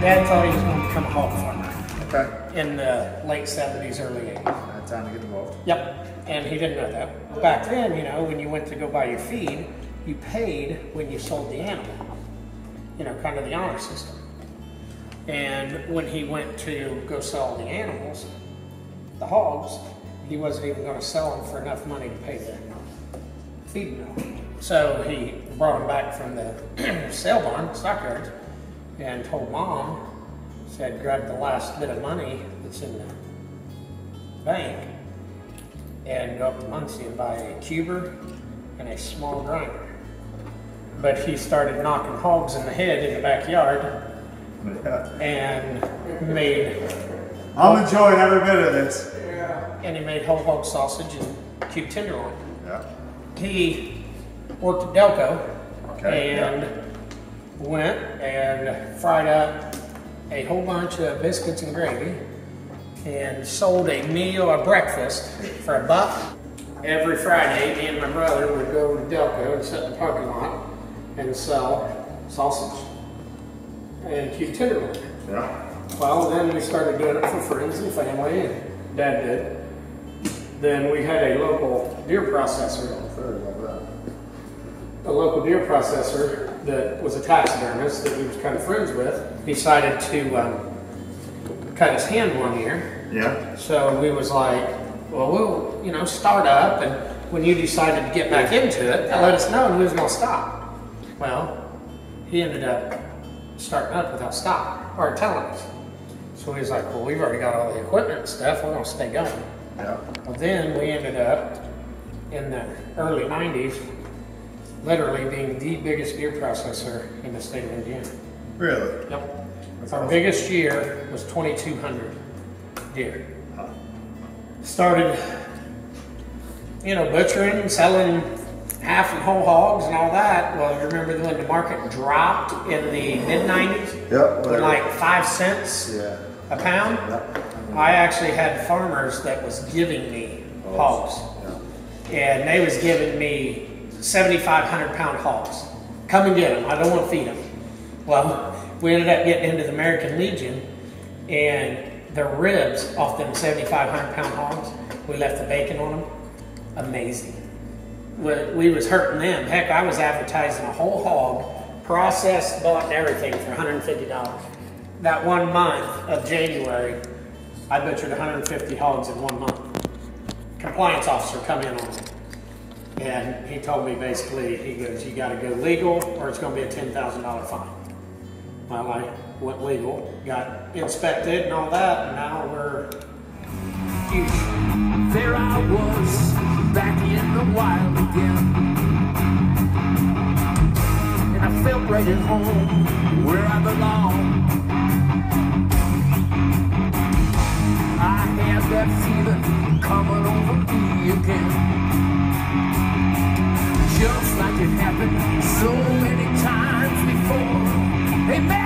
Dad thought he was going to become a hog farmer. Okay. In the late 70s, early 80s. Time to get involved. Yep. And he didn't know that. Back then, you know, when you went to go buy your feed, you paid when you sold the animal. You know, kind of the honor system. And when he went to go sell the animals, the hogs, he wasn't even going to sell them for enough money to pay the feed mill. So he brought them back from the sale barn, stockyards, and told Mom, said, grab the last bit of money that's in the bank and go up to Muncie and buy a cuber and a small grinder. But he started knocking hogs in the head in the backyard. Yeah. And made... I'm enjoying every bit of this. Yeah. And he made whole hog sausage and cube tenderloin. Yeah. He worked at Delco, okay, and went and fried up a whole bunch of biscuits and gravy and sold a meal, a breakfast, for $1. Every Friday, me and my brother would go to Delco and sit in the parking lot and sell sausage and cute tenderloin. Yeah. Well, then we started doing it for friends and family, and Dad did. Then we had a local deer processor. A local deer processor that was a taxidermist that we was kind of friends with. He decided to cut his hand one year. Yeah. So we was like, well, we'll, you know, start up, and when you decided to get back into it, let us know, and we was gonna stop. Well, he ended up starting up without stopping or telling us. So he was like, well, we've already got all the equipment and stuff, we're gonna stay going. Yeah. Well, then we ended up in the early 90s literally being the biggest deer processor in the state of Indiana. Really? Yep. That's our awesome. Biggest year was 2,200 deer. Huh. Started, you know, butchering, selling half and whole hogs and all that. Well, you remember when the market dropped in the mid-90s? Yep. Whatever. Like 5 cents a pound? Yep. I actually had farmers that was giving me hogs. Yep. And they was giving me 7,500 pound hogs. Come and get them, I don't want to feed them. Well, we ended up getting into the American Legion, and the ribs off them 7,500 pound hogs, we left the bacon on them, amazing. We was hurting them. Heck, I was advertising a whole hog, processed, bought and everything for $150. That one month of January, I butchered 150 hogs in one month. Compliance officer come in on me. And he told me basically, he goes, you gotta go legal or it's gonna be a $10,000 fine. Well, I went legal, got inspected and all that, and now we're huge. There I was, back in the wild again. And I felt right at home, where I belong. I had that feeling coming over me again. Just like it happened so many times before. Amen.